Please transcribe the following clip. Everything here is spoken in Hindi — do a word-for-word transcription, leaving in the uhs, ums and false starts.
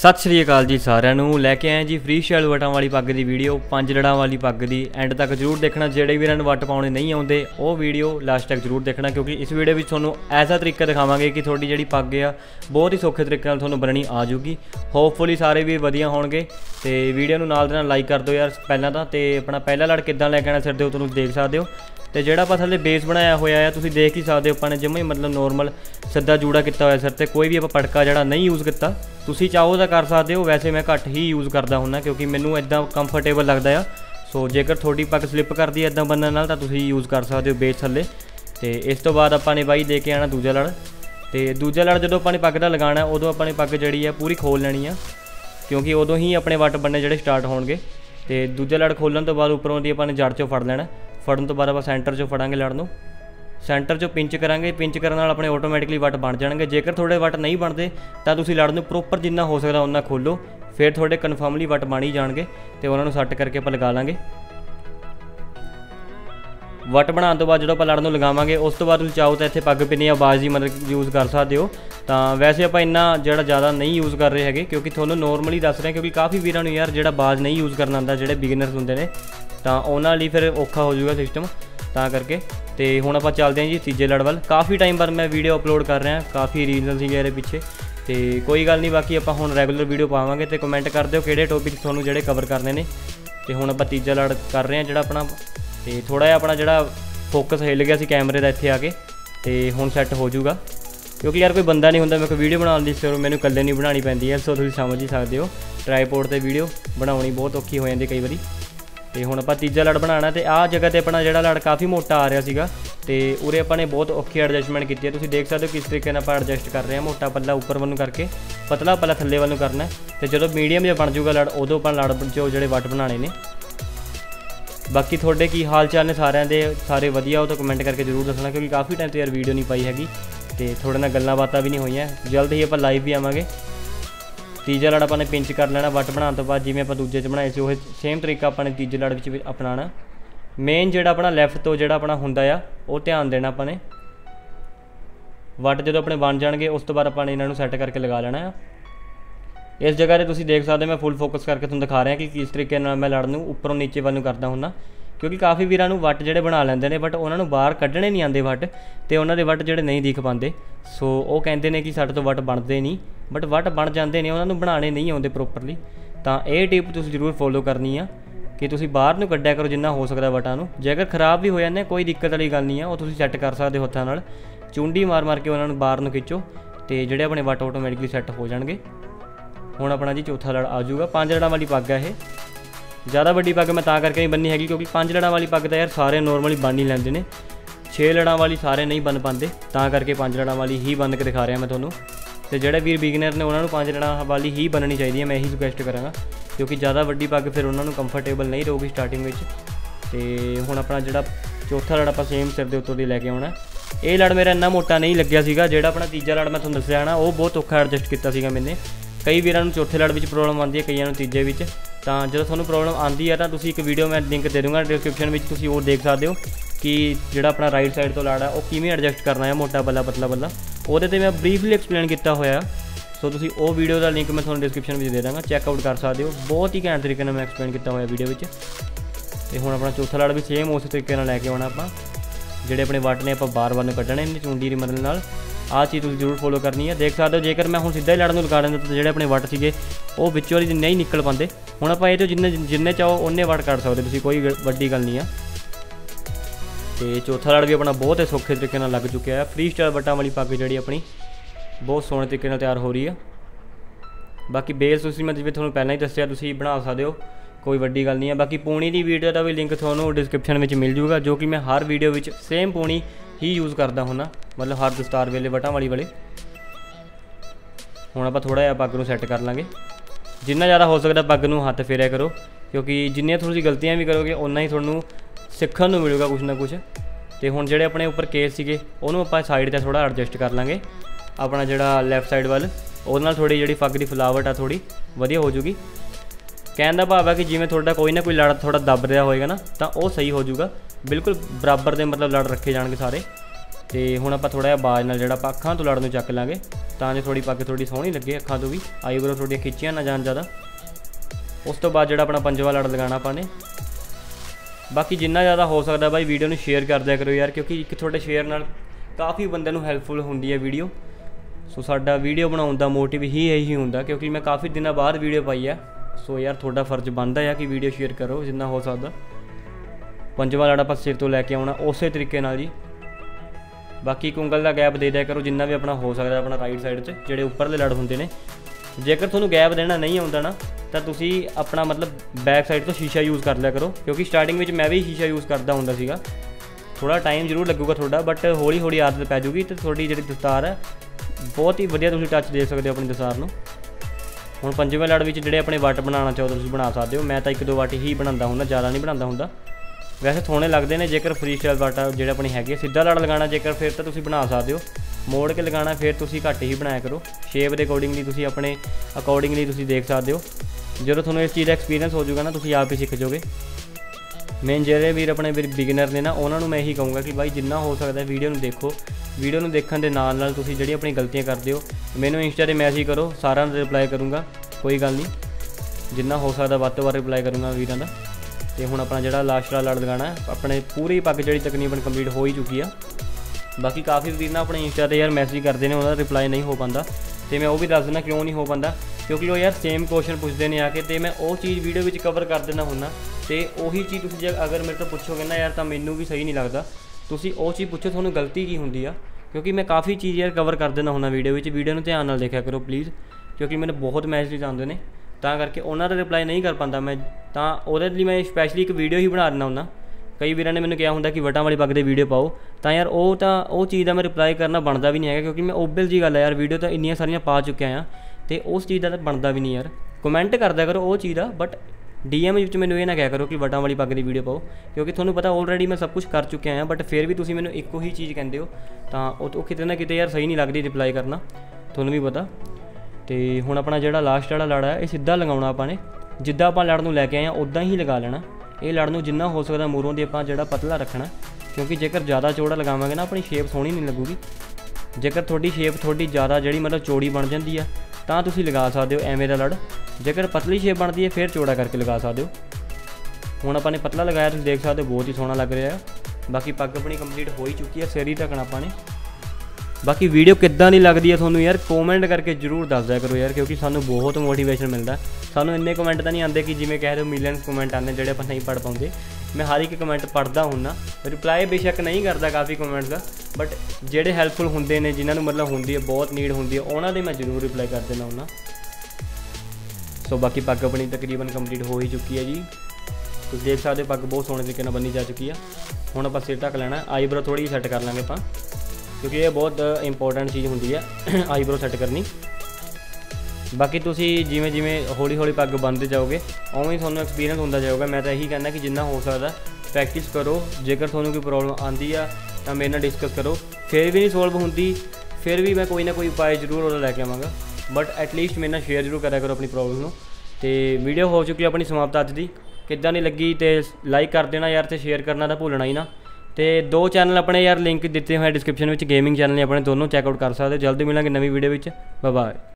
सत श्री अकाल जी सारिआं नूं लैके आए जी फ्री स्टाइल वटां वाली पग की वीडियो पंज लड़ां वाली पग की एंड तक जरूर देखना। जेड़े वीरां नूं वट पाउणे नहीं आउंदे वो वीडियो लास्ट तक जरूर देखना, क्योंकि इस वीडियो में तुहानूं ऐसा तरीका दिखावांगे कि तुहाडी जिहड़ी पग आ बहुत ही सौखे तरीके नाल तुहानूं बनणी आ जाऊगी। होपफुली सारे भी वधिया होणगे ते वीडियो नूं नाल दी नाल लाइक कर दो यार। पहलां तां ते अपना पहला लड़ किदां लैके आना सिर दे तुहानूं देख सकदे हो ते जिहड़ा आपां थल्ले बेस बनाया होया है तुसीं देख ही सकदे हो। आपां ने जम्मा ही मतलब नॉर्मल सिद्धा जूड़ा किया होया सिर ते, कोई भी आपां पटका जिहड़ा नहीं यूज़ किया। तुसीं चाहो तां कर सकदे हो, वैसे मैं घट ही यूज़ करदा हुन्ना क्योंकि मैनूं इदां कंफर्टेबल लगदा आ। सो जेकर थोड़ी पग स्लिप करदी है इदां बन्नण नाल तां तुसीं यूज़ कर सकदे हो बेस थल्ले। ते इस तों बाद आपां ने बाई दे के आना दूजा लड़ ते दूजा लड़ जदों आपां ने पग दा लगाना उदों आपां ने पग जिहड़ी है पूरी खोल लैणी आ, क्योंकि उदों ही अपने वट बन्ने जिहड़े स्टार्ट होणगे। ते दूजा लड़ खोलण तो बाद उपरों दी आपां ने जड़ चों फड़ लैणा। फड़न तो बाद आप सेंटर चो फड़ा लड़ नूं, सेंटर चो पिंच करांगे। पिंच करने अपने ऑटोमैटिकली वट बन जाएंगे। जेकर थोड़े वट नहीं बनते तो तुसीं लड़ नूं प्रोपर जिन्ना हो सकता उन्ना खोलो, फिर थोड़े कन्फर्मली वट बन ही जाएंगे तो उन्होंने सैट करके आप लगा लाँगे। वट बना तो बाद जो आप लड़ नूं लगावांगे उस तो बाद तुसीं चाहो तो इत्थे पग पिन्नी या बाज की मतलब यूज़ कर सकते हो। तो वैसे आप इन्ना जिहड़ा ज़्यादा नहीं यूज़ कर रहे हैं क्योंकि तुहानूं नॉर्मली दस रहे, क्योंकि काफ़ी वीरां नूं यार जिहड़ा बाज नहीं यूज़ करना आंदा जिहड़े बिगिनर्स हुंदे ने तो उन्होंने फिर औखा हो जाएगा सिस्टम। तां करके तो हुण आपां चलदे हां जी तीजे लड़ वाल। काफ़ी टाइम बाद मैं वीडियो अपलोड कर रहा, काफ़ी रीजन सीगे इहदे पिछे, तो कोई गल नहीं। बाकी आपां हुण रैगूलर वीडियो पावांगे तो कमेंट कर दिओ किहड़े टॉपिक तुहानूं जिहड़े कवर करने ने। तो हुण आपां तीजा लड़ कर रहे हैं जिहड़ा अपना ते थोड़ा जिहा अपना जिहड़ा फोकस हिल गया सी कैमरे दा इत्थे आके, तो हुण सैट हो जाऊगा। क्योंकि यार कोई बंदा नहीं हुंदा मेरे को वीडियो बनाउण लई, सिर्फ मैनूं कल्ले नहीं बनानी पैंदी है। सो तुसीं समझ ही सकदे हो ट्राईपोड ते वीडियो बनाउणी बहुत औखी हो जांदी कई वारी। तो हुण आपां तीजा लड़ बनाना ते आ जगह ते अपना जिहड़ा लड़ काफ़ी मोटा आ रहा सीगा ते उरे आपां ने बहुत औखी एडजस्टमेंट कीती है। तुसीं देख सकदे हो किस तरीके नाल आपां एडजस्ट कर रहे हैं, मोटा पल्ला उपर वल्लों करके पतला पल्ला थल्ले वल्लों करना है। तो जदों मीडियम जिहा बन जाऊगा लड़ उदों आपां लड़ जो जिहड़े वट बनाने ने। बाकी थोड़े की हाल चाल ने सारिआं दे, सारे वधिया हो तो कमेंट करके जरूर दसना, क्योंकि काफ़ी टाइम तो यार वीडियो नहीं पाई हैगी ते थोड़े नाल गल्लां बातां भी नहीं होईआं। जल्द ही आपां लाइव भी आवांगे। तीजा लड़ अपने पिंच कर लेना वट बनाने तो बाद जिवें आपां दूजे च बनाए सी ओह सेम तरीका अपने तीजे लड़ विच अपनाना। मेन जिहड़ा अपना लैफ्ट तो जिहड़ा अपना हुंदा आ ओह ध्यान देना अपने। वट जदों अपने बन जाणगे उस तो बाद अपने इन्हां नूं सैट करके लगा लेना आ। इस जगह ते तुसीं देख सकदे मैं फुल फोकस करके तुहानूं दिखा रहा कि किस तरीके नाल मैं लड़ नूं उपरों नीचे वल नूं करदा हुंदा, क्योंकि काफ़ी वीरां नूं वट जिहड़े बना लैंदे ने बट उन्हां नूं बाहर कड्ढणे नहीं आंदे वट, ते उन्हां दे वट जिहड़े नहीं दिख पांदे। सो ओह कहिंदे ने कि साडे तो वट बनदे नहीं, बट वट बन जाते हैं, उन्होंने बनाने नहीं आते प्रोपरली। तो यह टिप तुसीं जरूर फॉलो करनी है कि तुसीं बाहर नूं कड्ढिया करो जिन्ना हो सकता वटां नूं। जेकर खराब भी हो जाने कोई दिक्कत वाली गल नहीं है, वह तुसीं सैट कर सकते हो हत्थां नाल, चुंडी मार मार के उन्होंने बाहर नूं खिच्चो तो जिहड़े अपने वट ऑटोमैटिकली सैट हो जाएंगे। हुण अपना जी चौथा लड़ आ जाऊगा। पंज लड़ां वाली पग है ये, ज़्यादा वड्डी पग मैं तां करके नहीं बन्नी हैगी क्योंकि पंज लड़ां वाली पग तो यार सारे नॉर्मली बन ही लैंदे ने, छे लड़ां वाली सारे नहीं बन पाते, तां करके पंज लड़ां वाली ही बन के दिखा रहा मैं तुहानूं। तो जिहड़े वीर बिगिनर ने उन्होंने पंज लड़ां वाली ही बननी चाहिए, मैं यही सुगैस्ट करांगा, क्योंकि ज़्यादा वड्डी पग फिर उन्होंने कंफर्टेबल नहीं रहूगी स्टार्टिंग में। तो हुण अपना जिहड़ा चौथा लड़ आपां सेम सिर दे उत्तों दी लैके आउणा। यह लड़ मेरा इन्ना मोटा नहीं लग्गिया सीगा, जिहड़ा अपना तीजा लड़ मैं तुहानूं दस्सिआ ना वह बहुत औखा एडजस्ट कीता सीगा मैंने। कई वीरां नूं चौथे लड़ विच प्रॉब्लम आंदी है, कईआं नूं तीजे विच। तो जो तुहानूं प्रॉब्लम आंदी है तो तुसीं एक वीडियो मैं लिंक दे दूँगा डिस्क्रिप्शन में, तुसीं ओह देख सकदे हो कि जिहड़ा अपना राइट साइड तो लड़ है वह किवें एडजस्ट करना है मोटा बल्ला पतला बल्ला, उहदे ते मैं ब्रीफली एक्सप्लेन किया होया। सो तुसीं ओह वीडियो का लिंक मैं तुहानूं डिस्क्रिप्शन में दे दांगा, चैकआउट कर सकदे हो। बहुत ही घैंट तरीके नाल मैं एक्सप्लेन किया होया वीडियो विच। ते हुण अपना चौथा लड़ भी सेम उस तरीके नाल लैके आउणा आपां, जिहड़े अपने वट ने आपां बार-बार नूं कड्ढणे ने चुंडी दी मदद नाल। आ चीज़ तुसीं जरूर फॉलो करनी है। देख सकदे हो जेकर मैं हुण सीधा ही लड़ नूं लगा दिंदा तो जिहड़े अपने वट सीगे ओह विच्चों ही नहीं निकल पांदे। हुण आपां इह जिन्ने जिन्ने चाहो उन्ने वट कड्ढ सकदे तुसीं, कोई वड्डी गल नहीं है। तो चौथा लड़ भी अपना बहुत ही सौखे तरीके लग चुका है। फ्री स्टाइल वटां वाली पग जी अपनी बहुत सोहने तरीके तैयार हो रही है। बाकी बेस तुसीं मैं जिवें तुहानूं पहलां ही दस्सिआ तुसीं बना सकदे हो, कोई वड्डी गल नहीं है। बाकी पूनी की वीडियो का भी लिंक तुहानूं डिस्क्रिप्शन में मिल जूगा, जो कि मैं हर वीडियो में सेम पूनी ही यूज़ करता हुन्ना, मतलब हर दस्तार वेले वटां वाली वाले। हुण आपां थोड़ा जिहा पग नूं सैट कर लांगे। जिन्ना ज़्यादा हो सकता पग नूं हत्थ फेरिया करो, क्योंकि जिन्नियां तुसीं गलतियां भी करोगे उन्ना ही तुहानूं सीखण नूं मिलेगा कुछ ना कुछ। तो हुण जिहड़े अपने उपर केस सीगे उहनूं आपां साइड ते थोड़ा एडजस्ट कर लांगे अपना जिहड़ा लैफ्ट साइड वाल, उहदे नाल थोड़ी जिहड़ी पग दी फुलावट आ थोड़ी वधिया हो जाऊगी। कहण दा भाव है कि जिवें तुहाडा कोई ना कोई लड़ थोड़ा दब रहा होएगा ना तो वह सही हो जाऊगा, बिल्कुल बराबर दे मतलब लड़ रखे जाणगे सारे। तो हुण आपां थोड़ा जिहा बाज नाल जिहड़ा आपां अखां तों लड़ नूं चक लांगे तां जो थोड़ी पग थोड़ी सोहनी लगे अखां तों भी, आईब्रो थोड़ियां खिच्चियां ना जाण ज़्यादा। उस तो बाद जिहड़ा अपना पंजवा लड़ लगाना आपां ने। बाकी जिन्ना ज़्यादा हो सकता भाई वीडियो नूं शेयर कर दिया करो यार, क्योंकि एक थोड़े शेयर नाल काफ़ी बंदे नूं हैल्पफुल हुंदी है वीडियो। सो साडा वीडियो बनाउण दा मोटिव ही यही हुंदा, क्योंकि मैं काफ़ी दिनों बाद वीडियो पाई है। सो यार थोड़ा फर्ज बनता है कि वीडियो शेयर करो जिन्ना हो सकता। पंजवा लड़ आपां सिर तो लैके आउणा उस तरीके नाल जी। बाकी एक उंगल का गैप दे दिया करो जिन्ना भी अपना हो सकता अपना राइट साइड से जिहड़े उपरले लड़ हुंदे ने। जेकर तुहानूं गैप देना नहीं आउंदा ना तो तुसी अपना मतलब बैक साइड तो शीशा यूज़ कर लिया करो, क्योंकि स्टार्टिंग में मैं भी शीशा यूज़ करता हुंदा सीगा। थोड़ा टाइम जरूर लगेगा थोड़ा, बट हौली हौली आदत पै जूगी। तो थोड़ी जिहड़ी दस्तार है बहुत ही वधिया तुसी टच दे सकते हो अपनी दस्तार नूं। हुण पंजवें लड़ विच जिहड़े अपने वट बनाना चाहो तुसी बना सकते हो। मैं तो एक दो वट ही बनांदा हुंदा, ज़्यादा नहीं बनांदा हुंदा। वैसे थोने लगते हैं जेकर फ्री स्टाइल वट जिहड़े अपने हैगे। सीधा लड़ लगाना जेकर फिर तो तुसी बना सकते हो, मोड़ के लगाना फिर तुसी घट ही बनाया करो। शेप के अकॉर्डिंगली तुसी अपने अकॉर्डिंगली तुसी देख सकते हो। जो थोड़ा इस चीज़ का एक्सपीरियंस हो जाएगा ना तुम आप ही सीख जाओगे। मेन जेरे वीर अपने बिगिनर ने ना उन्होंने मैं यही कहूँगा कि भाई जिन्ना हो सकता है वीडियो में देखो। वीडियो में देखने के नाल नाल तुसी जिहड़ी अपनी गलतियाँ करते हो मैनू इंस्टा पर मैसेज करो, सारा रिप्लाई करूँगा, कोई गल नहीं। जिन्ना हो सकता वध तो वध रिप्लाई करूँगा वीरों का। तो हुण अपना जिहड़ा लास्ट वाला लड़ लगाना अपने पूरी पग जिहड़ी तकरीबन कंप्लीट हो ही चुकी है। बाकी काफ़ी वीर ना अपने इंस्टा पर यार मैसेज करते हैं, उन्होंने रिप्लाई नहीं हो पाता। तो मैं वो भी दस देना क्यों नहीं हो पाता, क्योंकि वो यार सेम क्वेश्चन पूछते हैं आके। तो मैं वो चीज़ वीडियो में कवर कर देना हुन्ना। तो वही चीज़ तुम जब अगर मेरे तो पूछोगे ना यार तो मैनू भी सही नहीं लगता। तुसी वो चीज़ पूछो थोड़ी गलती की होंगी आ, क्योंकि मैं काफ़ी चीज़ यार कवर कर देना हुन्ना वीडियो में। वीडियो में ध्यान नाल देखा करो प्लीज़, क्योंकि मैंने बहुत मैसेज आते हैं तो करके उन्होंने रिप्लाई नहीं कर पाता। मैं तो वो मैं स्पैशली एक वीडियो ही बना देना हुन्ना। कई वीरों ने मैंने कहा होंगे कि वटां वाली पग दे वीडियो पाओ, तो यार वो तो वो चीज़ का मैं रिप्लाई करना बनता भी नहीं है, क्योंकि मैं ओबिल जी गल है यार वीडियो तो इनिया सारिया पा चुकिया हाँ। तो उस चीज़ का तो बनता भी नहीं यार। कमेंट कर दिया करो वो चीज़ का, बट डी एम में मैंने ये ना कहा करो कि वटां वाली पग की वीडियो पाओ, क्योंकि थोड़ा पता ऑलरेडी मैं सब कुछ कर चुकिया हाँ। बट फिर भी तुम मैंने एको ही चीज़ कहते हो तो कितने ना कितने यार सही नहीं लगती रिप्लाई करना, थोड़ा भी पता। तो हूँ अपना जोड़ा लास्ट वाला लड़ा है ये सीधा लगाना। अपने जिदा आप लड़ में लैके आए हैं उदा ही लगा लेना। ये लड़ नूं जिन्ना हो सकता मूरों दी आपां जिहड़ा पतला रखना, क्योंकि जेकर ज़्यादा चौड़ा लगावांगे ना अपनी शेप सोहनी नहीं लगूगी। जेकर थोड़ी शेप थोड़ी ज़्यादा जिहड़ी मतलब चौड़ी बन जाती है तो तुसी लगा सकते हो एवें दा लड़। जेकर पतली शेप बनती है फिर चौड़ा करके लगा सकते हो। हुण आपां ने पतला लगाया तुसी देख सकते हो बहुत ही सोहना लग रहा है। बाकी पग अपनी कंप्लीट हो ही चुकी है, सिर ही ढकना आपां ने। बाकी वीडियो किद्दां दी लगदी है तुहानूं यार कमेंट करके जरूर दस दिया करो यार, क्योंकि सानूं बहुत मोटिवेशन मिलता। सानूं इन्ने कमेंट तो नहीं आते कि जिवें कह रहे हो मिलियंस कमेंट आते जिहड़े आपां नहीं पढ़ पाउंदे। मैं हर एक कमेंट पढ़ता हुन्ना, रिप्लाई बेशक नहीं करता काफ़ी कमेंट्स का, बट जिहड़े हैल्पफुल हुंदे ने जिन्हां नूं मतलब हुंदी है बहुत नीड हुंदी है उन्हां दे मैं जरूर रिप्लाई कर देना हुन्ना। सो बाकी पग अपनी तकरीबन कंप्लीट हो ही चुकी है जी। तुसीं देख सकदे हो पग बहुत सोहणे तरीके नाल बनी जा चुकी है। हुण आपां सिर ढक लैना, आईब्रो थोड़ी सैट कर लांगे आपां, क्योंकि ये बहुत इंपॉर्टेंट चीज़ होंगी है आईब्रो सैट करनी। बाकी तुसी जिमें जिमें हौली हौली पग बनते जाओगे उवें ही तुहानूं एक्सपीरियंस होंदा जाओगा। मैं तो यही कहना कि जिन्ना हो सकता प्रैक्टिस करो। जेकर तुहानूं कोई प्रॉब्लम आती है तो मेरे नाल डिस्कस करो, फिर भी नहीं सोल्व होंदी फिर भी मैं कोई ना कोई उपाय जरूर वो लैके आवांगा। बट एटलीस्ट मेरे नाल शेयर जरूर करा करो अपनी प्रॉब्लम नूं। ते वीडियो हो चुकी अपनी समाप्त अज दी, किद्दां दी लगी तो लाइक कर देना यार, तो शेयर करना तो भुलना ही ना। तो दो चैनल अपने यार लिंक दिते हुए डिस्क्रिप्शन में, गेमिंग चैनल ने अपने दोनों चैकआउट कर सकते हो। जल्दी मिलेंगे नवी वीडियो में, बाय बाय।